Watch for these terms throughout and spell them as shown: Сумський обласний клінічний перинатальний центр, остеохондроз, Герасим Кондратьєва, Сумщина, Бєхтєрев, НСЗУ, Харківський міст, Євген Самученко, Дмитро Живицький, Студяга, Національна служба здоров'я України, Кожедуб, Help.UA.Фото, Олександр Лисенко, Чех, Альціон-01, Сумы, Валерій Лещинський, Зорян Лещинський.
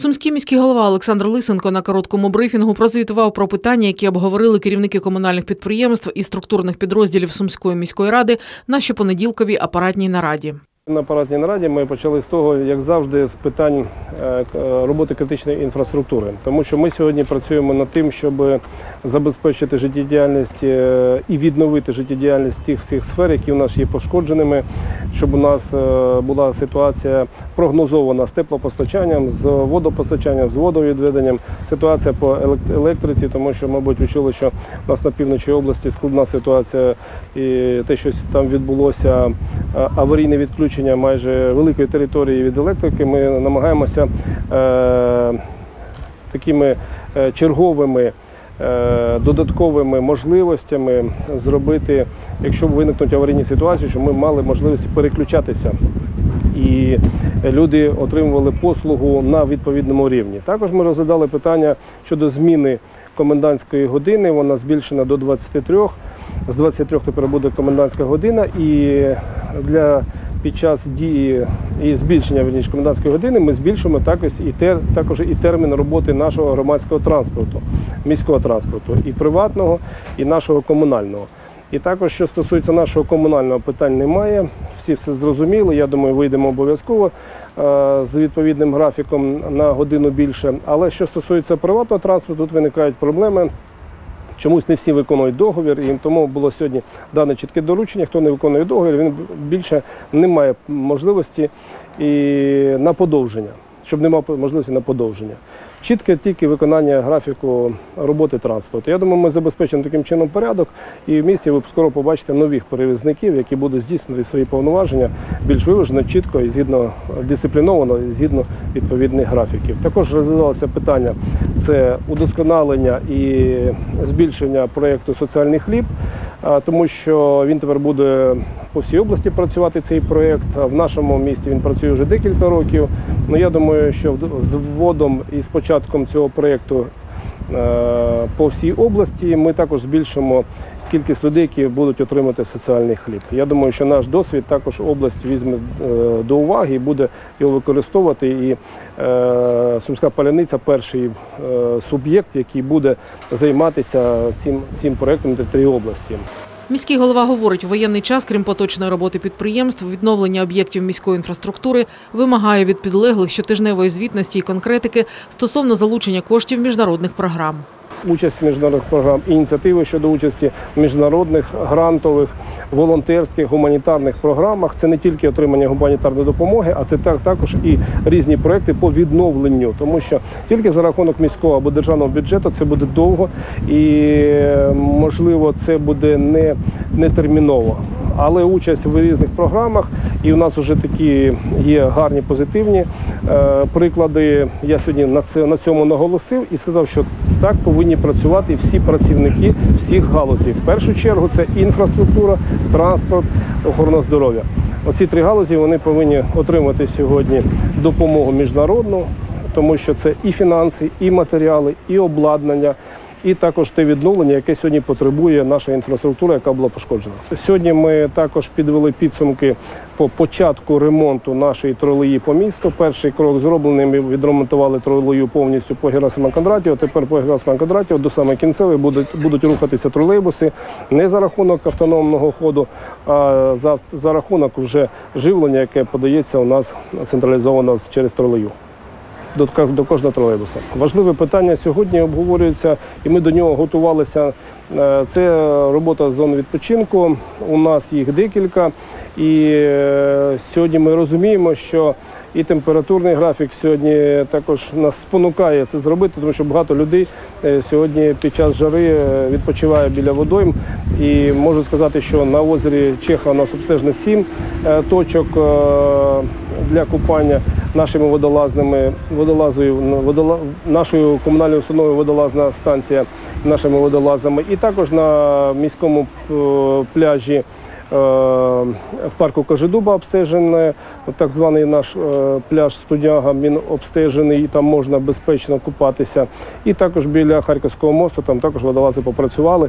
Сумський міський голова Олександр Лисенко на короткому брифінгу прозвітував про питання, які обговорили керівники комунальних підприємств і структурних підрозділів Сумської міської ради на щопонеділковій апаратній нараді. На апаратній нараді ми почали з того, як завжди, з питань роботи критичної інфраструктури. Тому що ми сьогодні працюємо над тим, щоб забезпечити життєдіяльність і відновити життєдіяльність тих всіх сфер, які у нас є пошкодженими, щоб у нас була ситуація прогнозована з теплопостачанням, з водопостачанням, з водовідведенням, ситуація по електриці, тому що, мабуть, ви чули, що у нас на півночі області складна ситуація і те, що там відбулося аварійне відключення майже великої території від електрики, ми намагаємося такими черговими додатковими можливостями зробити, якщо виникнуть аварійні ситуації, щоб ми мали можливість переключатися і люди отримували послугу на відповідному рівні. Також ми розглядали питання щодо зміни комендантської години, вона збільшена до 23, з 23 тепер буде комендантська година, і під час дії і збільшення комендантської години ми збільшимо також і термін роботи нашого громадського транспорту, міського транспорту, і приватного, і нашого комунального. І також, що стосується нашого комунального, питань немає, всі все зрозуміли, я думаю, вийдемо обов'язково з відповідним графіком на годину більше. Але що стосується приватного транспорту, тут виникають проблеми. Чомусь не всі виконують договір, і тому було сьогодні дане чітке доручення, хто не виконує договір, він більше не має можливості на подовження, щоб не мав можливості на подовження. Чітке тільки виконання графіку роботи транспорту. Я думаю, ми забезпечимо таким чином порядок, і в місті ви скоро побачите нових перевізників, які будуть здійснювати свої повноваження більш виважено, чітко і згідно дисципліновано, і згідно відповідних графіків. Також розвивалося питання – це удосконалення і збільшення проєкту «Соціальний хліб», тому що він тепер буде по всій області працювати, цей проєкт. В нашому місті він працює вже декілька років. Я думаю, що з вводом і з початком цього проєкту по всій області ми також збільшимо кількість людей, які будуть отримати соціальний хліб. Я думаю, що наш досвід також область візьме до уваги і буде його використовувати. І Сумська Паляниця – перший суб'єкт, який буде займатися цим проєктом території області. Міський голова говорить, у воєнний час, крім поточної роботи підприємств, відновлення об'єктів міської інфраструктури вимагає від підлеглих щотижневої звітності і конкретики стосовно залучення коштів міжнародних програм. Участь в міжнародних програмах, ініціативи щодо участі в міжнародних, грантових, волонтерських, гуманітарних програмах. Це не тільки отримання гуманітарної допомоги, а це також і різні проекти по відновленню. Тому що тільки за рахунок міського або державного бюджету це буде довго і, можливо, це буде не терміново. Але участь в різних програмах, і у нас вже такі є гарні, позитивні приклади. Я сьогодні на цьому наголосив і сказав, що так повинні працювати всі працівники всіх галузів. В першу чергу це інфраструктура, транспорт, охорона здоров'я. Оці три галузі вони повинні отримати сьогодні допомогу міжнародну, тому що це і фінанси, і матеріали, і обладнання, і також те відновлення, яке сьогодні потребує наша інфраструктура, яка була пошкоджена. Сьогодні ми також підвели підсумки по початку ремонту нашої тролеї по місту. Перший крок зроблений, ми відремонтували тролею повністю по Герасима Кондратьєва. Тепер по Герасима Кондратьєва до саме кінцевої будуть рухатися тролейбуси не за рахунок автономного ходу, а за рахунок вже живлення, яке подається у нас централізовано через тролею. До кожного тролейбуса. Важливе питання сьогодні обговорюється, і ми до нього готувалися. Це робота з зон відпочинку, у нас їх декілька. І сьогодні ми розуміємо, що і температурний графік сьогодні також нас спонукає це зробити, тому що багато людей сьогодні під час жари відпочиває біля водойм. І можу сказати, що на озері Чеха у нас обстежено 7 точок для купання нашими нашою комунальною установою водолазна станція, нашими водолазами. І також на міському пляжі в парку Кожедуба обстежений, так званий наш пляж Студяга, він обстежений, і там можна безпечно купатися. І також біля Харківського мосту, там також водолази попрацювали,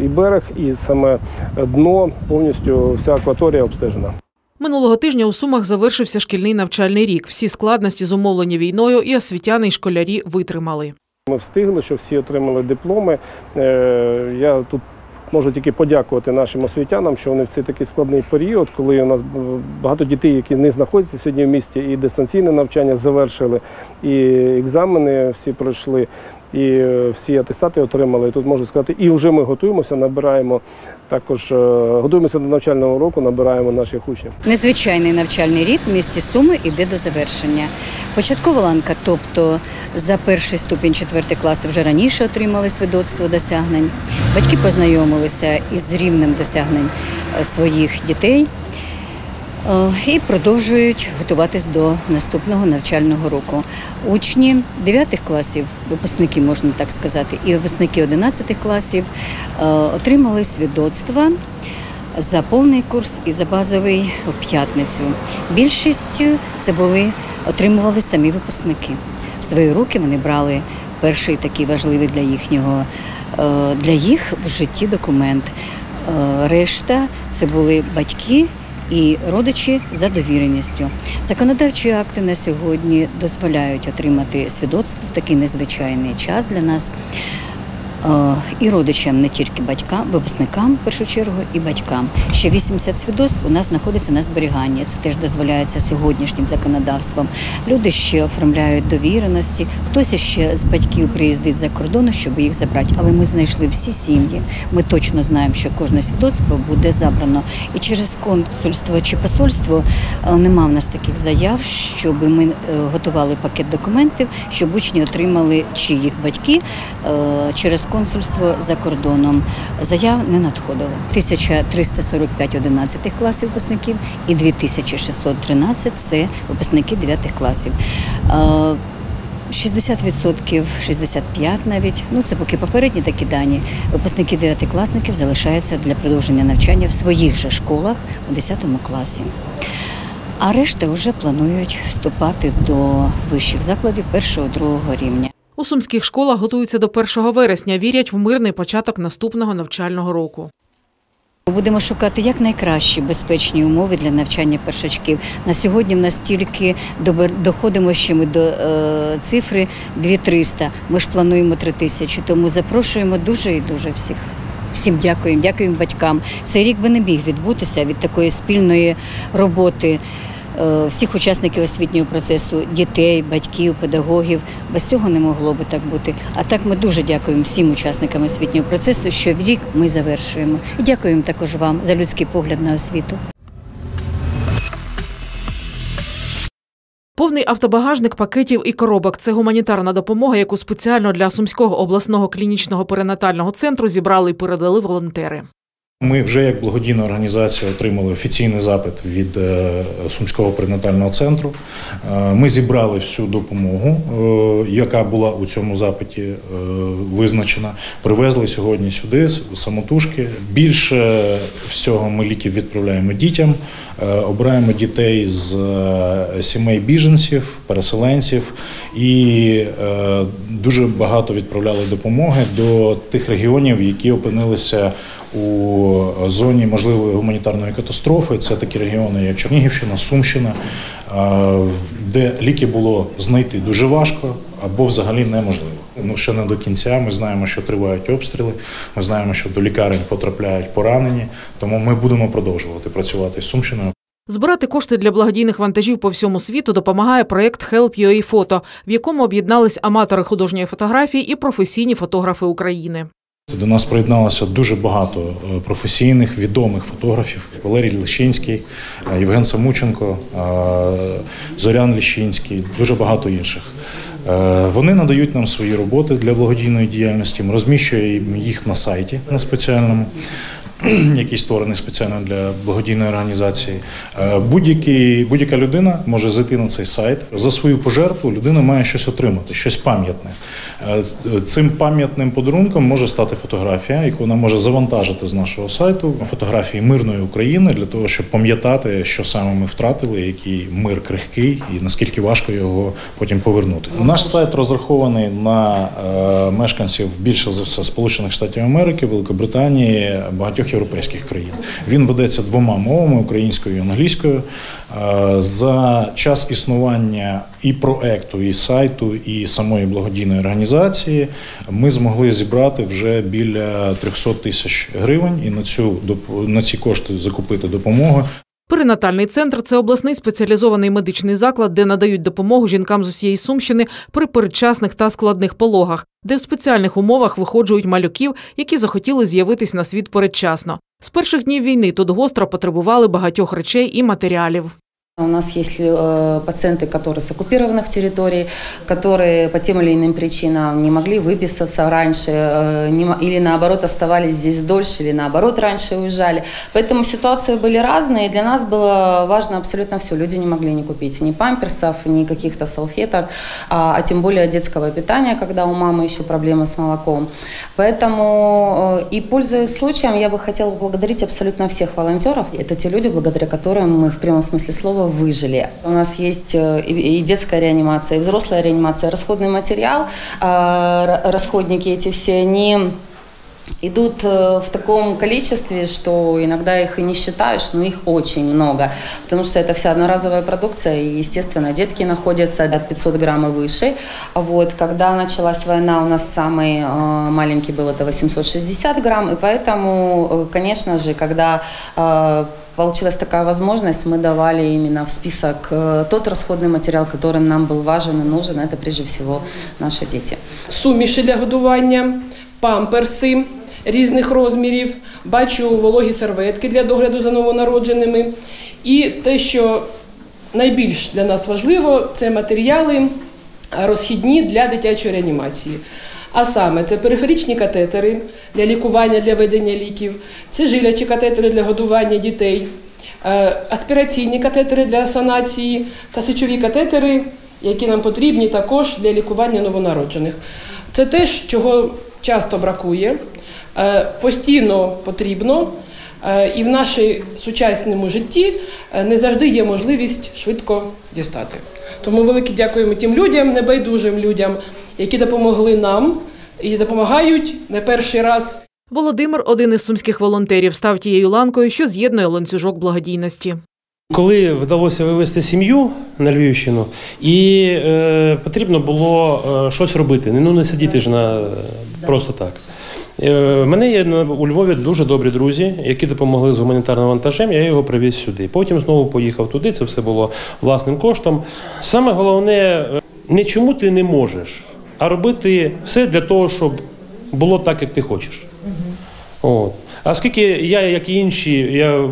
і берег, і саме дно, повністю вся акваторія обстежена. Минулого тижня у Сумах завершився шкільний навчальний рік. Всі складності, зумовлені війною, і освітяни, і школярі витримали. Ми встигли, що всі отримали дипломи. Я тут можу тільки подякувати нашим освітянам, що вони в цей такий складний період, коли у нас багато дітей, які не знаходяться сьогодні в місті, і дистанційне навчання завершили, і екзамени всі пройшли, і всі атестати отримали. Тут можу сказати, і вже ми готуємося, набираємо також, готуємося до навчального року, набираємо наших учнів. Незвичайний навчальний рік в місті Суми іде до завершення. Початкова ланка, тобто за перший ступінь 4 класи вже раніше отримали свідоцтво досягнень. Батьки познайомилися із рівнем досягнень своїх дітей і продовжують готуватись до наступного навчального року. Учні 9 класів, випускники, можна так сказати, і випускники 11 класів отримали свідоцтва за повний курс і за базовий у п'ятницю. Більшість це отримували самі випускники. В свої руки вони брали перший такий важливий для їх в житті документ. Решта це були батьки і родичі за довіреністю. Законодавчі акти на сьогодні дозволяють отримати свідоцтво в такий незвичайний час для нас і родичам, не тільки батькам, випускникам, в першу чергу, і батькам. Ще 80 свідоцтв у нас знаходиться на зберіганні. Це теж дозволяється сьогоднішнім законодавством. Люди ще оформляють довіреності, хтось ще з батьків приїздить за кордону, щоб їх забрати. Але ми знайшли всі сім'ї, ми точно знаємо, що кожне свідоцтво буде забрано. І через консульство чи посольство нема в нас таких заяв, щоб ми готували пакет документів, щоб учні отримали чи їх батьки через консульство за кордоном. Заяв не надходило. 1345 11 класів випускників і 2613 – це випускники 9 класів. 60%, 65 навіть, це поки попередні такі дані, випускники 9-класників залишаються для продовження навчання в своїх же школах у 10 класі. А решта вже планують вступати до вищих закладів 1-2 рівня. У сумських школах готуються до 1 вересня, вірять в мирний початок наступного навчального року. Ми будемо шукати якнайкращі безпечні умови для навчання першачків. На сьогодні в нас тільки доходимо ще ми до цифри 2300, ми ж плануємо 3000, тому запрошуємо дуже і дуже всіх. Всім дякуємо, дякуємо батькам. Цей рік би не міг відбутися від такої спільної роботи всіх учасників освітнього процесу, дітей, батьків, педагогів. Без цього не могло би так бути. А так ми дуже дякуємо всім учасникам освітнього процесу, що в рік ми завершуємо. І дякуємо також вам за людський погляд на освіту. Повний автобагажник пакетів і коробок – це гуманітарна допомога, яку спеціально для Сумського обласного клінічного перинатального центру зібрали і передали волонтери. Ми вже як благодійна організація отримали офіційний запит від Сумського перинатального центру. Ми зібрали всю допомогу, яка була у цьому запиті визначена. Привезли сьогодні сюди самотужки. Більше всього ми ліків відправляємо дітям, обираємо дітей з сімей біженців, переселенців і дуже багато відправляли допомоги до тих регіонів, які опинилися у зоні можливої гуманітарної катастрофи. Це такі регіони, як Чернігівщина, Сумщина, де ліки було знайти дуже важко або взагалі неможливо. Ще не до кінця, ми знаємо, що тривають обстріли, ми знаємо, що до лікарень потрапляють поранені, тому ми будемо продовжувати працювати з Сумщиною. Збирати кошти для благодійних вантажів по всьому світу допомагає проєкт «Help.UA.Фото», в якому об'єднались аматори художньої фотографії і професійні фотографи України. До нас приєдналося дуже багато професійних, відомих фотографів. Валерій Лещинський, Євген Самученко, Зорян Лещинський, дуже багато інших. Вони надають нам свої роботи для благодійної діяльності, ми розміщуємо їх на сайті на спеціальному, який створений спеціально для благодійної організації. Будь-яка людина може зайти на цей сайт. За свою пожертву людина має щось отримати, щось пам'ятне. Цим пам'ятним подарунком може стати фотографія, яку вона може завантажити з нашого сайту. Фотографії мирної України, для того, щоб пам'ятати, що саме ми втратили, який мир крихкий і наскільки важко його потім повернути. Наш сайт розрахований на мешканців більше за все Сполучених Штатів Америки, Великобританії, багатьох як європейських країн. Він ведеться двома мовами – українською і англійською. За час існування і проекту, і сайту, і самої благодійної організації ми змогли зібрати вже біля 300 тисяч гривень і на ці кошти закупити допомогу. Перинатальний центр – це обласний спеціалізований медичний заклад, де надають допомогу жінкам з усієї Сумщини при передчасних та складних пологах, де в спеціальних умовах виходжують малюків, які захотіли з'явитись на світ передчасно. З перших днів війни тут гостро потребували багатьох речей і матеріалів. У нас есть пациенты, которые с оккупированных территорий, которые по тем или иным причинам не могли выписаться раньше, или наоборот оставались здесь дольше, или наоборот раньше уезжали. Поэтому ситуации были разные, и для нас было важно абсолютно все. Люди не могли не купить ни памперсов, ни каких-то салфеток, а тем более детского питания, когда у мамы еще проблемы с молоком. Поэтому, и пользуясь случаем, я бы хотела поблагодарить абсолютно всех волонтеров. Это те люди, благодаря которым мы в прямом смысле слова выжили. У нас есть и детская реанимация, и взрослая реанимация, расходный материал, расходники эти все, они идут в таком количестве, что иногда их и не считаешь, но их очень много, потому что это вся одноразовая продукция, и, естественно, детки находятся от 500 грамм и выше. Вот, когда началась война, у нас самый маленький был это 860 грамм, и поэтому, конечно же, когда получилась такая возможность, мы давали именно в список тот расходный материал, который нам был важен и нужен, это прежде всего наши дети. Суміші для годування, памперси різних розмірів, бачу вологі серветки для догляду за новонародженими. І те, що найбільш для нас важливо, це матеріали розхідні для дитячої реанімації. А саме, це периферічні катетери для лікування, для ведення ліків, це жилячі катетери для годування дітей, аспіраційні катетери для санації та сечові катетери, які нам потрібні також для лікування новонароджених. Це те, чого часто бракує, постійно потрібно, і в нашій сучасному житті не завжди є можливість швидко дістати. Тому велике дякуємо тим людям, небайдужим людям, які допомогли нам і допомагають не перший раз. Володимир – один із сумських волонтерів, став тією ланкою, що з'єднує ланцюжок благодійності. Коли вдалося вивезти сім'ю на Львівщину, і потрібно було щось робити, не сидіти ж просто так. У мене є у Львові дуже добрі друзі, які допомогли з гуманітарним вантажем, я його привіз сюди. Потім знову поїхав туди, це все було власним коштом. Саме головне – не чому ти не можеш, а робити все для того, щоб було так, як ти хочеш. От. А оскільки я, як і інші, я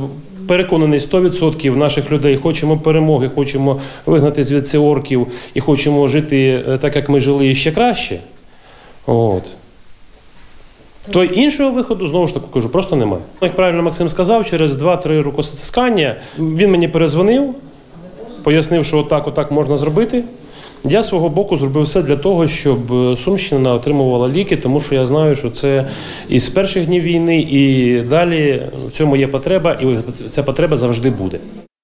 переконаний 100% наших людей, хочемо перемоги, хочемо вигнати звідси орків і хочемо жити так, як ми жили, ще краще, от, то іншого виходу, знову ж таки кажу, просто немає. Як правильно Максим сказав, через 2-3 рукостискання він мені перезвонив, пояснив, що отак можна зробити. Я з свого боку зробив все для того, щоб Сумщина отримувала ліки, тому що я знаю, що це і з перших днів війни, і далі в цьому є потреба, і ця потреба завжди буде.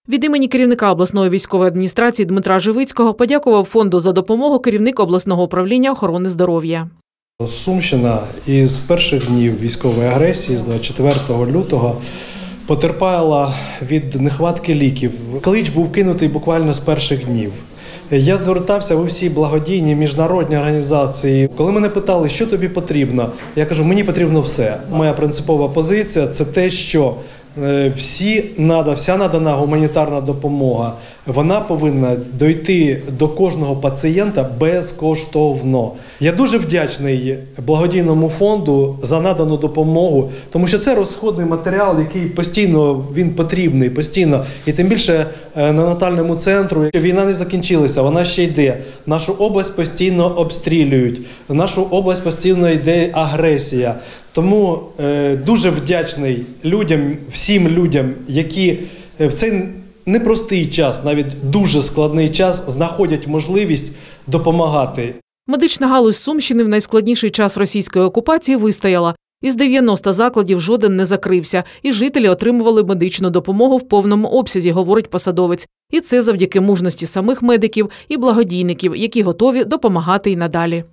Від імені керівника обласної військової адміністрації Дмитра Живицького подякував фонду за допомогу керівник обласного управління охорони здоров'я. Сумщина із перших днів військової агресії, з 24 лютого, потерпала від нехватки ліків. Клич був кинутий буквально з перших днів. Я звертався в усі благодійні міжнародні організації. Коли мене питали, що тобі потрібно, я кажу, мені потрібно все. Моя принципова позиція – це те, що вся надана гуманітарна допомога, вона повинна дійти до кожного пацієнта безкоштовно. Я дуже вдячний благодійному фонду за надану допомогу, тому що це розходний матеріал, який постійно потрібний, і тим більше перинатальному центру. Війна не закінчилася, вона ще йде. Нашу область постійно обстрілюють, в нашу область постійно йде агресія. Тому дуже вдячний людям, всім людям, які в цей непростий час, навіть дуже складний час, знаходять можливість допомагати. Медична галузь Сумщини в найскладніший час російської окупації вистояла. Із 90 закладів жоден не закрився, і жителі отримували медичну допомогу в повному обсязі, говорить посадовець. І це завдяки мужності самих медиків і благодійників, які готові допомагати і надалі.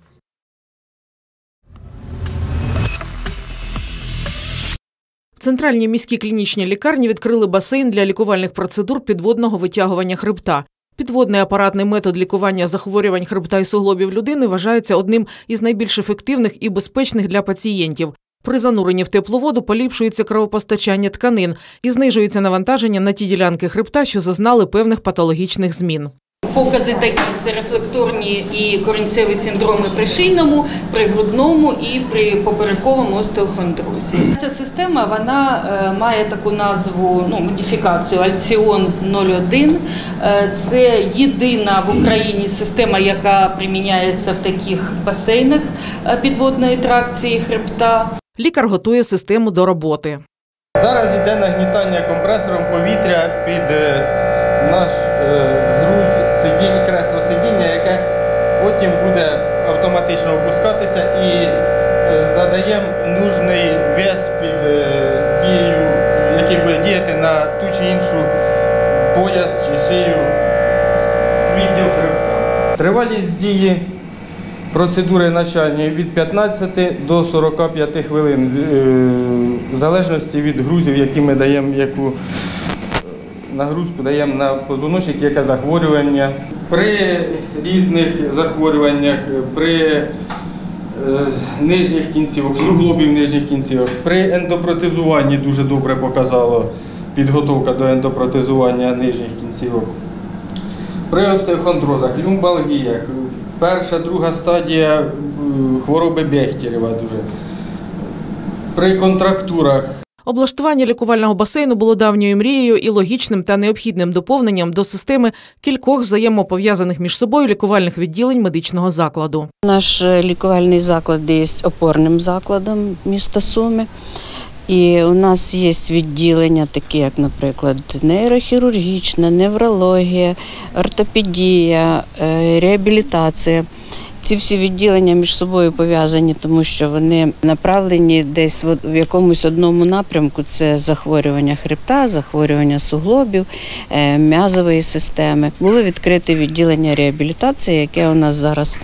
Центральні міські клінічні лікарні відкрили басейн для лікувальних процедур підводного витягування хребта. Підводний апаратний метод лікування захворювань хребта і суглобів людини вважається одним із найбільш ефективних і безпечних для пацієнтів. При зануренні в теплу воду поліпшується кровопостачання тканин і знижується навантаження на ті ділянки хребта, що зазнали певних патологічних змін. Покази такі – це рефлекторні і коренцеві синдроми при шийному, при грудному і при поперековому остеохондрозі. Ця система вона має таку назву, модифікацію «Альціон-01». Це єдина в Україні система, яка приміняється в таких басейнах підводної тракції хребта. Лікар готує систему до роботи. Зараз йде нагнітання компресором повітря під наш груз. Кресло сидіння, яке потім буде автоматично опускатися і задаємо нужний вес під дією, який буде діяти на ту чи іншу пояс чи шию відділ хребта. Тривалість дії процедури начальної від 15 до 45 хвилин, в залежності від грузів, які ми даємо, яку нагрузку даємо на позвоночник, яке захворювання. При різних захворюваннях, при нижніх кінцівок, суглобів нижніх кінцівок, при ендопротезуванні дуже добре показало підготовка до ендопротезування нижніх кінцівок, при остеохондрозах, люмбалгіях, перша, друга стадія хвороби Бєхтєрева дуже, при контрактурах. Облаштування лікувального басейну було давньою мрією і логічним та необхідним доповненням до системи кількох взаємопов'язаних між собою лікувальних відділень медичного закладу. Наш лікувальний заклад є опорним закладом міста Суми. І у нас є відділення такі, як, наприклад, нейрохірургічна, неврологія, ортопедія, реабілітація. Ці всі відділення між собою пов'язані, тому що вони направлені десь в якомусь одному напрямку. Це захворювання хребта, захворювання суглобів, м'язової системи. Було відкрите відділення реабілітації, яке у нас зараз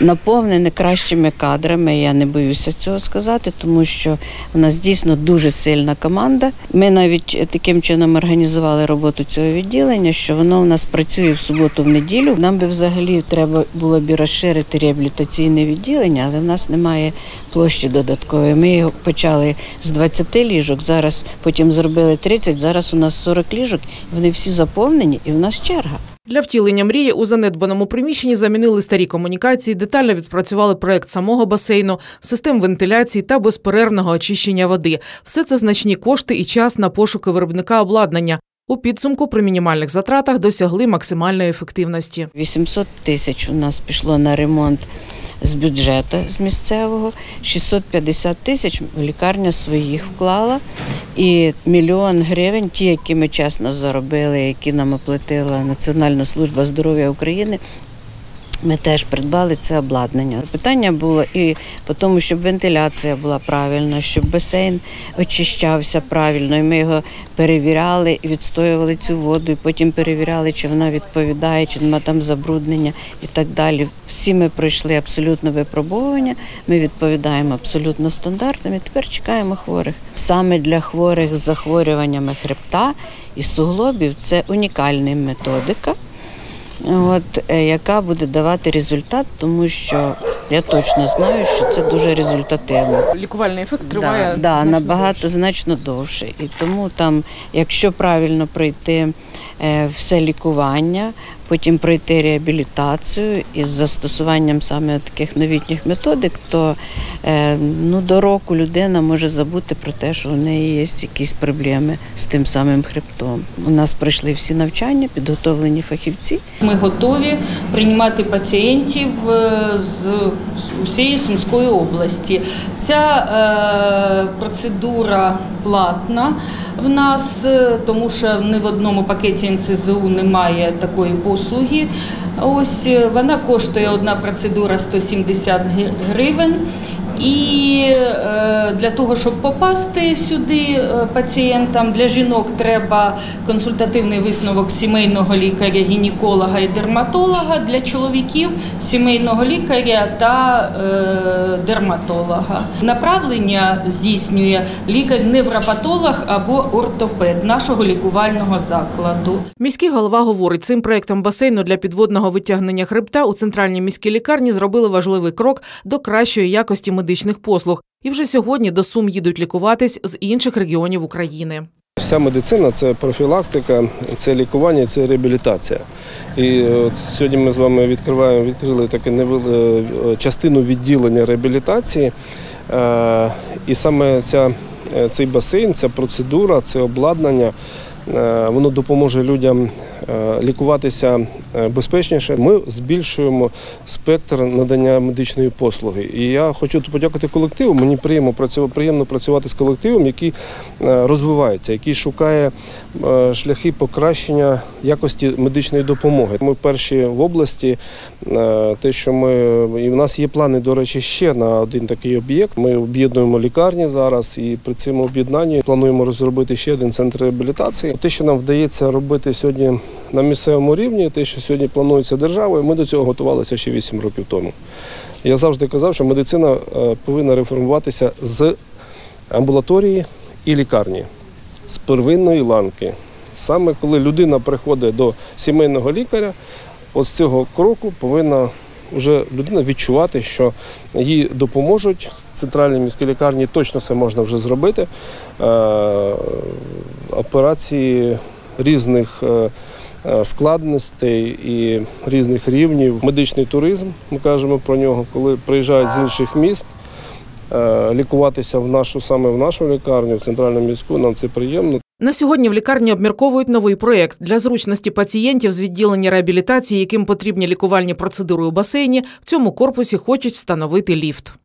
наповнене кращими кадрами. Я не боюся цього сказати, тому що у нас дійсно дуже сильна команда. Ми навіть таким чином організували роботу цього відділення, що воно у нас працює в суботу, в неділю. Нам би взагалі треба було б розширити реабілітаційне відділення, але в нас немає площі додаткової. Ми його почали з 20 ліжок, зараз потім зробили 30, зараз у нас 40 ліжок, вони всі заповнені і в нас черга. Для втілення мрії у занедбаному приміщенні замінили старі комунікації, детально відпрацювали проект самого басейну, систем вентиляції та безперервного очищення води. Все це значні кошти і час на пошуки виробника обладнання. У підсумку при мінімальних затратах досягли максимальної ефективності. 800 тисяч у нас пішло на ремонт з бюджету, з місцевого, 650 тисяч лікарня своїх вклала і 1 мільйон гривень, ті, які ми чесно заробили, які нам оплатила Національна служба здоров'я України, ми теж придбали це обладнання. Питання було і по тому, щоб вентиляція була правильна, щоб басейн очищався правильно, і ми його перевіряли, відстоювали цю воду, і потім перевіряли, чи вона відповідає, чи нема там забруднення і так далі. Всі ми пройшли абсолютно випробування, ми відповідаємо абсолютно стандартам і тепер чекаємо хворих. Саме для хворих з захворюваннями хребта і суглобів це унікальна методика, яка буде давати результат, тому що я точно знаю, що це дуже результативно. Лікувальний ефект триває значно довше. І тому там, якщо правильно пройти все лікування, потім пройти реабілітацію із застосуванням саме таких новітніх методик, то до року людина може забути про те, що у неї є якісь проблеми з тим самим хребтом. У нас пройшли всі навчання, підготовлені фахівці. Ми готові приймати пацієнтів з усієї Сумської області. Ця процедура платна в нас, тому що не в одному пакеті НСЗУ немає такої послуги. Ось вона коштує, одна процедура, 170 гривень. І для того, щоб попасти сюди пацієнтам, для жінок треба консультативний висновок сімейного лікаря, гінеколога і дерматолога, для чоловіків – сімейного лікаря та лікар-дерматолога. Направлення здійснює лікар-невропатолог або ортопед нашого лікувального закладу. Міський голова говорить, цим проєктом басейну для підводного витягнення хребта у центральній міській лікарні зробили важливий крок до кращої якості медичних послуг. І вже сьогодні до Сум їдуть лікуватись з інших регіонів України. Вся медицина – це профілактика, це лікування, це реабілітація. І от сьогодні ми з вами відкрили таку частину відділення реабілітації. І саме цей басейн, ця процедура, це обладнання, воно допоможе людям лікуватися безпечніше. Ми збільшуємо спектр надання медичної послуги. І я хочу подякувати колективу, мені приємно працювати з колективом, який розвивається, який шукає шляхи покращення якості медичної допомоги. Ми перші в області, і в нас є плани, до речі, ще на один такий об'єкт. Ми об'єднуємо лікарні зараз і при цьому об'єднанні плануємо розробити ще один центр реабілітації. Те, що нам вдається робити сьогодні на місцевому рівні, те, що сьогодні планується державою, ми до цього готувалися ще 8 років тому. Я завжди казав, що медицина повинна реформуватися з амбулаторії і лікарні, з первинної ланки. Саме коли людина приходить до сімейного лікаря, ось з цього кроку повинна вже людина відчувати, що їй допоможуть. З центральної міської лікарні точно це можна вже зробити. Операції різних складностей і різних рівнів. Медичний туризм, ми кажемо про нього, коли приїжджають з інших міст лікуватися саме в нашу лікарню, в центральну міську, нам це приємно. На сьогодні в лікарні обмірковують новий проєкт. Для зручності пацієнтів з відділення реабілітації, яким потрібні лікувальні процедури у басейні, в цьому корпусі хочуть встановити ліфт.